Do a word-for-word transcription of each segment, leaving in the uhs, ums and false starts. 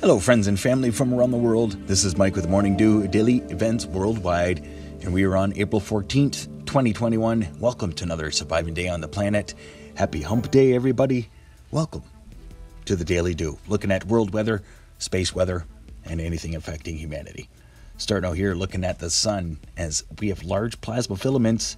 Hello friends and family from around the world, this is Mike with Morning Dew, daily events worldwide, and we are on April fourteenth, twenty twenty-one. Welcome to another surviving day on the planet. Happy hump day everybody. Welcome to the Daily Dew, looking at world weather, space weather, and anything affecting humanity. Starting out here looking at the sun, as we have large plasma filaments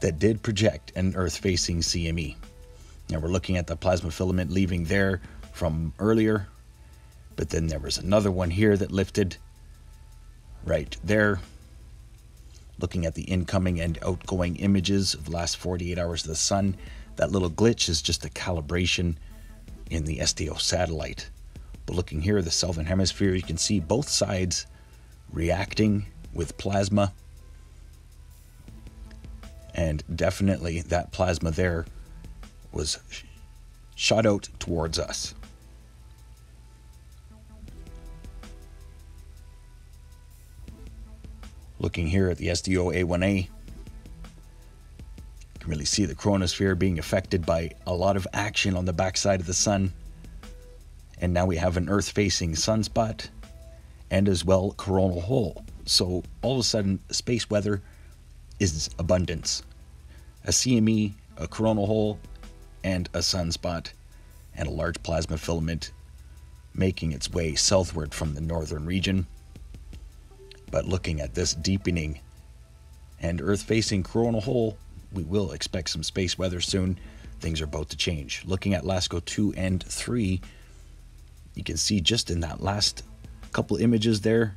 that did project an Earth facing C M E. Now we're looking at the plasma filament leaving there from earlier, but then there was another one here that lifted right there. Looking at the incoming and outgoing images of the last forty-eight hours of the sun, that little glitch is just a calibration in the S D O satellite. But looking here, the southern hemisphere, you can see both sides reacting with plasma. And definitely that plasma there was sh- shot out towards us. Looking here at the S D O A one A, you can really see the chronosphere being affected by a lot of action on the backside of the sun. And now we have an Earth-facing sunspot and as well coronal hole. So all of a sudden, space weather is abundance. A C M E, a coronal hole, and a sunspot, and a large plasma filament making its way southward from the northern region. But looking at this deepening and Earth-facing coronal hole, we will expect some space weather soon. Things are about to change. Looking at Lasco two and three, you can see just in that last couple images there,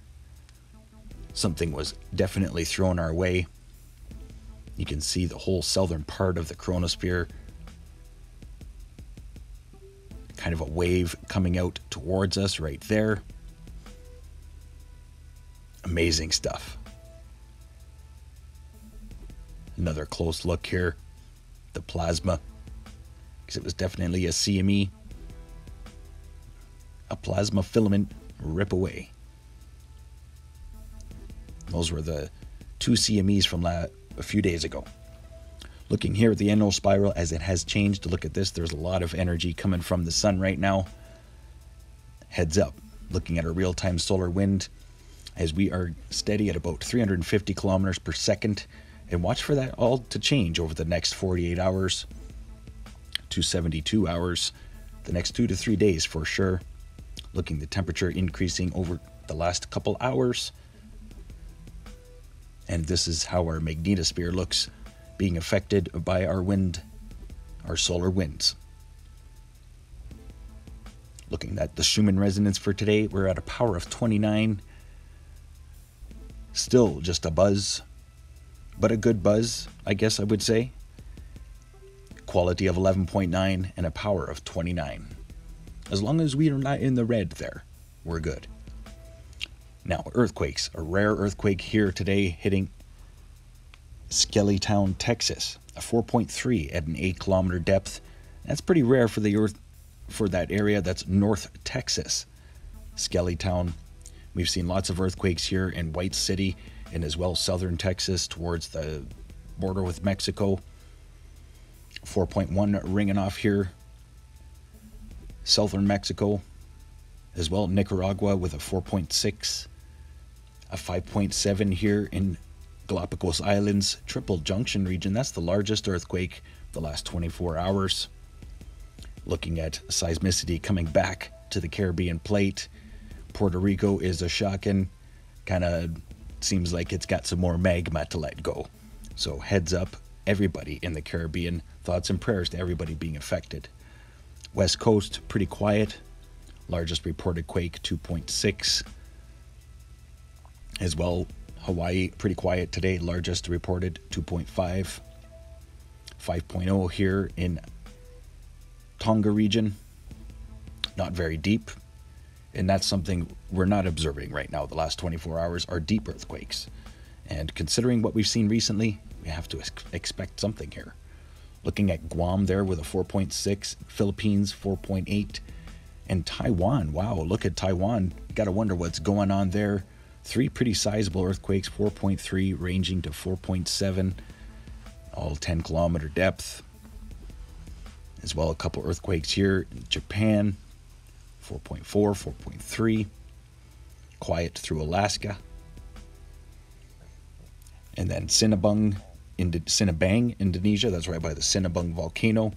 something was definitely thrown our way. You can see the whole southern part of the chronosphere, kind of a wave coming out towards us right there. Amazing stuff. Another close look here, the plasma, because it was definitely a C M E, a plasma filament rip away. Those were the two C M Es from la a few days ago. Looking here at the N O spiral, as it has changed, look at this, there's a lot of energy coming from the sun right now. Heads up, looking at a real-time solar wind, as we are steady at about three hundred fifty kilometers per second, and watch for that all to change over the next forty-eight hours to seventy-two hours, the next two to three days for sure. Looking at the temperature increasing over the last couple hours, and this is how our magnetosphere looks being affected by our wind, our solar winds. Looking at the Schumann resonance for today, we're at a power of twenty-nine. Still just a buzz, but a good buzz, I guess I would say. Quality of eleven point nine and a power of twenty-nine. As long as we are not in the red there, we're good. Now, earthquakes. A rare earthquake here today hitting Skellytown, Texas. A four point three at an eight kilometer depth. That's pretty rare for the earth, for that area. That's North Texas, Skellytown. We've seen lots of earthquakes here in White City and as well southern Texas towards the border with Mexico. four point one ringing off here. Southern Mexico as well, Nicaragua with a four point six. A five point seven here in Galapagos Islands, Triple Junction region. That's the largest earthquake the last twenty-four hours. Looking at seismicity coming back to the Caribbean plate. Puerto Rico is a shocking, kind of seems like it's got some more magma to let go. So heads up, everybody in the Caribbean, thoughts and prayers to everybody being affected. West Coast, pretty quiet. Largest reported quake, two point six. As well, Hawaii, pretty quiet today. Largest reported, two point five. five point oh here in Tonga region. Not very deep. And that's something we're not observing right now. The last twenty-four hours are deep earthquakes. And considering what we've seen recently, we have to ex- expect something here. Looking at Guam there with a four point six, Philippines four point eight, and Taiwan. Wow, look at Taiwan. You gotta wonder what's going on there. Three pretty sizable earthquakes, four point three ranging to four point seven, all ten kilometer depth. As well, a couple earthquakes here in Japan, four point four, four point three, quiet through Alaska. And then Sinabung, Indo- Sinabang, Indonesia, that's right by the Sinabung volcano,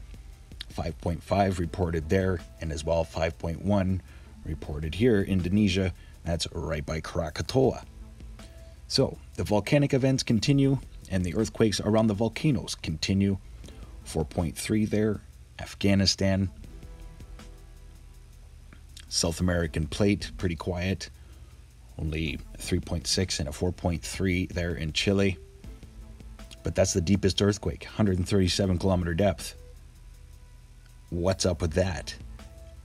five point five reported there, and as well five point one reported here, Indonesia, that's right by Krakatoa. So the volcanic events continue, and the earthquakes around the volcanoes continue, four point three there, Afghanistan. South American plate, pretty quiet, only three point six and a four point three there in Chile. But that's the deepest earthquake, one hundred thirty-seven kilometer depth. What's up with that?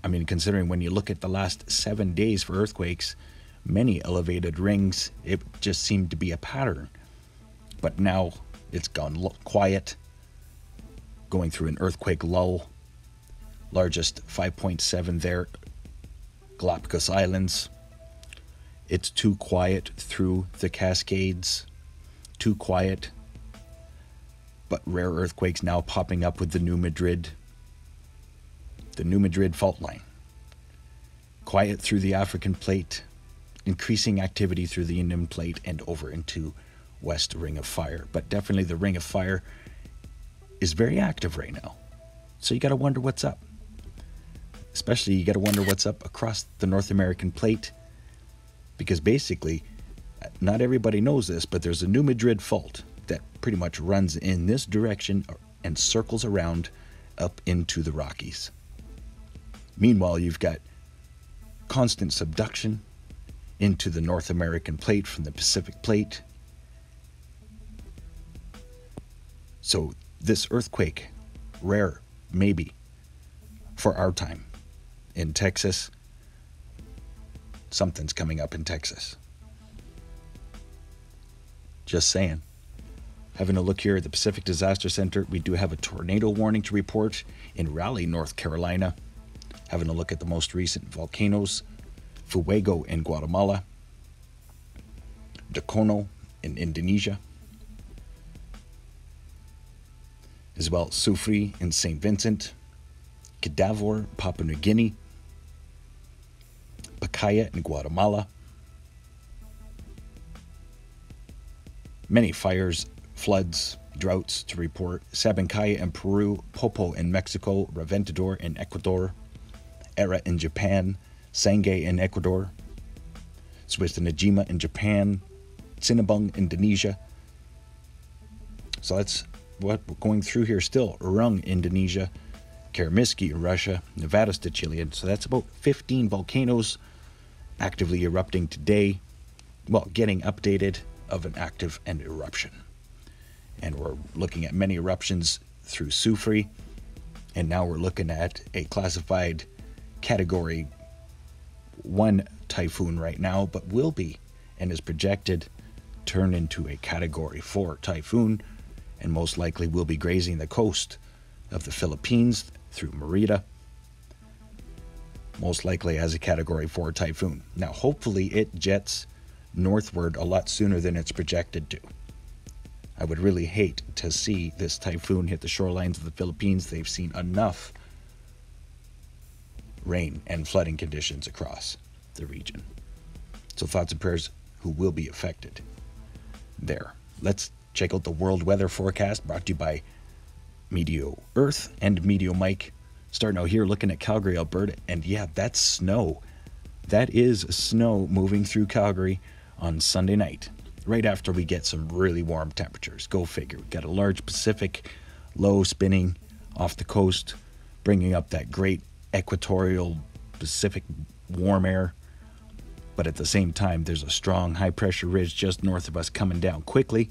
I mean, considering when you look at the last seven days for earthquakes, many elevated rings, it just seemed to be a pattern. But now it's gone quiet, going through an earthquake lull. Largest five point seven there, Galapagos Islands. It's too quiet through the Cascades, too quiet. But rare earthquakes now popping up with the New Madrid, the New Madrid fault line. Quiet through the African plate, increasing activity through the Indian plate and over into West Ring of Fire. But definitely the Ring of Fire is very active right now. So you got to wonder what's up. Especially you got to wonder what's up across the North American plate, because basically, not everybody knows this, but there's a New Madrid fault that pretty much runs in this direction and circles around up into the Rockies. Meanwhile, you've got constant subduction into the North American plate from the Pacific plate. So this earthquake, rare maybe for our time in Texas. Something's coming up in Texas. Just saying. Having a look here at the Pacific Disaster Center, we do have a tornado warning to report in Raleigh, North Carolina. Having a look at the most recent volcanoes, Fuego in Guatemala, Dukono in Indonesia, as well Sufri in Saint Vincent, Kadovar, Papua New Guinea, Kaya in Guatemala. Many fires, floods, droughts to report. Sabancaya in Peru, Popo in Mexico, Reventador in Ecuador, Era in Japan, Sange in Ecuador, Swiss Najima in Japan, Sinabung, Indonesia. So that's what we're going through here still. Urung, Indonesia, Karamitsky, Russia, Nevada Stichilion. So that's about fifteen volcanoes actively erupting today, well, getting updated of an active and eruption. And we're looking at many eruptions through Sufri, and now we're looking at a classified category one typhoon right now, but will be and is projected turn into a category four typhoon, and most likely will be grazing the coast of the Philippines through Merida, most likely as a category four typhoon. Now, hopefully it jets northward a lot sooner than it's projected to. I would really hate to see this typhoon hit the shorelines of the Philippines. They've seen enough rain and flooding conditions across the region. So thoughts and prayers who will be affected there. Let's check out the world weather forecast brought to you by Meteo Earth and Meteo Mike. Starting out here looking at Calgary, Alberta, and yeah, that's snow. That is snow moving through Calgary on Sunday night, right after we get some really warm temperatures. Go figure. We've got a large Pacific low spinning off the coast, bringing up that great equatorial Pacific warm air, but at the same time, there's a strong high pressure ridge just north of us coming down quickly,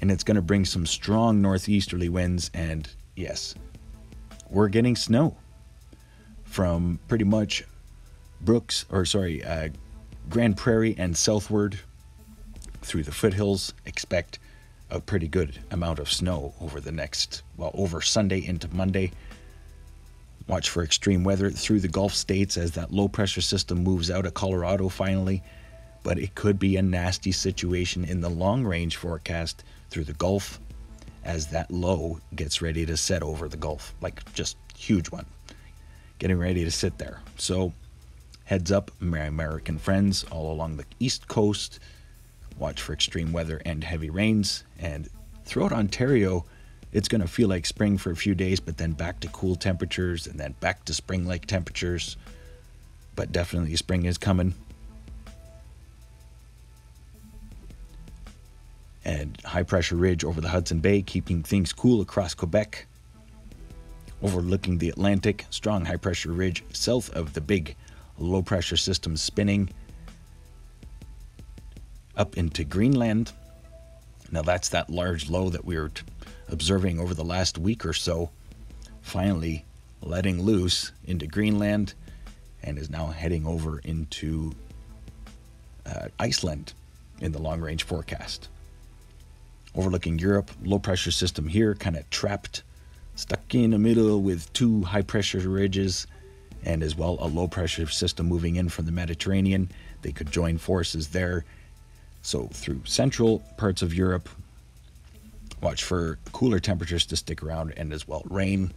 and it's going to bring some strong northeasterly winds, and yes, we're getting snow from pretty much Brooks, or sorry, uh, Grand Prairie and southward through the foothills. Expect a pretty good amount of snow over the next, well, over Sunday into Monday. Watch for extreme weather through the Gulf states as that low pressure system moves out of Colorado finally, but it could be a nasty situation in the long range forecast through the Gulf as that low gets ready to set over the Gulf, like just huge one, getting ready to sit there. So heads up, my American friends, all along the East Coast, watch for extreme weather and heavy rains. And throughout Ontario, it's going to feel like spring for a few days, but then back to cool temperatures and then back to spring-like temperatures. But definitely spring is coming. And high-pressure ridge over the Hudson Bay, keeping things cool across Quebec. Overlooking the Atlantic, strong high-pressure ridge south of the big low-pressure system spinning up into Greenland. Now that's that large low that we were t- observing over the last week or so, finally letting loose into Greenland and is now heading over into uh, Iceland in the long-range forecast. Overlooking Europe, low-pressure system here, kind of trapped, stuck in the middle with two high-pressure ridges and as well a low-pressure system moving in from the Mediterranean. They could join forces there. So through central parts of Europe, watch for cooler temperatures to stick around and as well rain,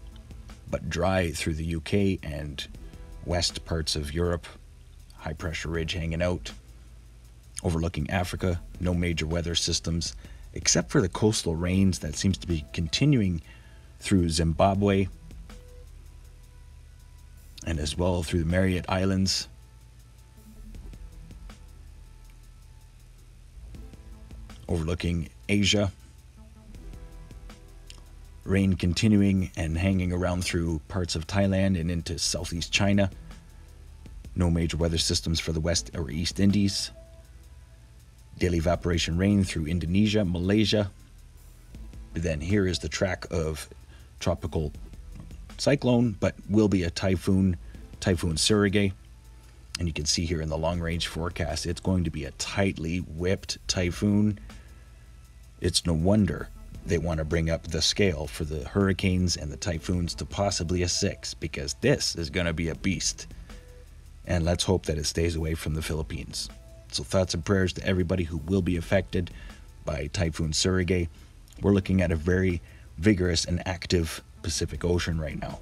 but dry through the U K and west parts of Europe. High pressure ridge hanging out. Overlooking Africa, no major weather systems, except for the coastal rains that seems to be continuing through Zimbabwe and as well through the Mariette Islands. Overlooking Asia, rain continuing and hanging around through parts of Thailand and into southeast China. No major weather systems for the West or East Indies. Daily evaporation rain through Indonesia, Malaysia. But then here is the track of tropical cyclone, but will be a typhoon, Typhoon Surigae. And you can see here in the long-range forecast, it's going to be a tightly whipped typhoon. It's no wonder they want to bring up the scale for the hurricanes and the typhoons to possibly a six, because this is going to be a beast. And let's hope that it stays away from the Philippines. So thoughts and prayers to everybody who will be affected by Typhoon Surigae. We're looking at a very vigorous and active Pacific Ocean right now.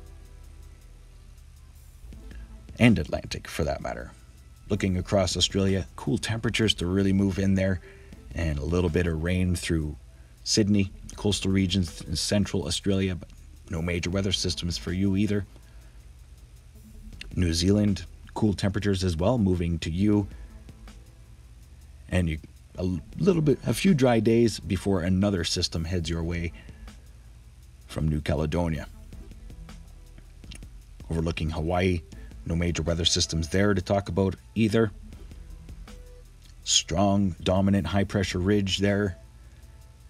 And Atlantic for that matter. Looking across Australia, cool temperatures to really move in there, and a little bit of rain through Sydney, coastal regions in central Australia, but no major weather systems for you either. New Zealand, cool temperatures as well, moving to you. And you, a little bit, a few dry days before another system heads your way from New Caledonia. Overlooking Hawaii, no major weather systems there to talk about either. Strong, dominant high-pressure ridge there.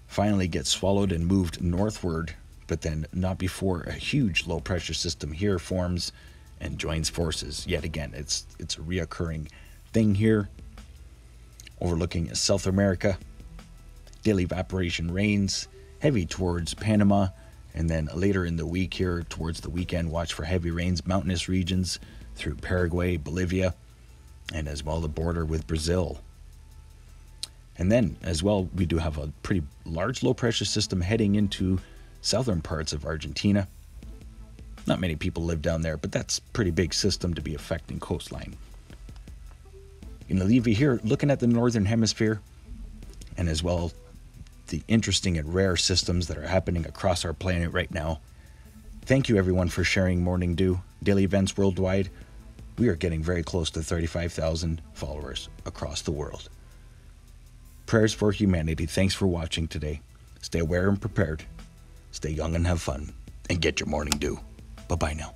Finally gets swallowed and moved northward, but then not before a huge low-pressure system here forms and joins forces yet again. It's it's a reoccurring thing here. Overlooking South America, daily evaporation rains, heavy towards Panama, and then later in the week here, towards the weekend, watch for heavy rains, mountainous regions through Paraguay, Bolivia, and as well the border with Brazil. And then as well, we do have a pretty large low pressure system heading into southern parts of Argentina. Not many people live down there, but that's a pretty big system to be affecting coastline. I'm gonna leave you here looking at the northern hemisphere and as well the interesting and rare systems that are happening across our planet right now. Thank you everyone for sharing Morning Dew. Daily events worldwide. We are getting very close to thirty-five thousand followers across the world. Prayers for humanity. Thanks for watching today. Stay aware and prepared. Stay young and have fun. And get your Morning Dew. Bye-bye now.